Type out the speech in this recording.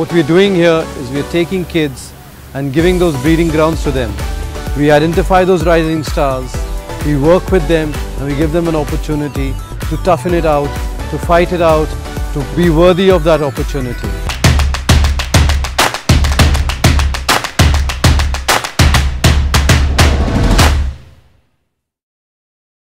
What we're doing here is we're taking kids and giving those breeding grounds to them. We identify those rising stars, we work with them, and we give them an opportunity to toughen it out, to fight it out, to be worthy of that opportunity.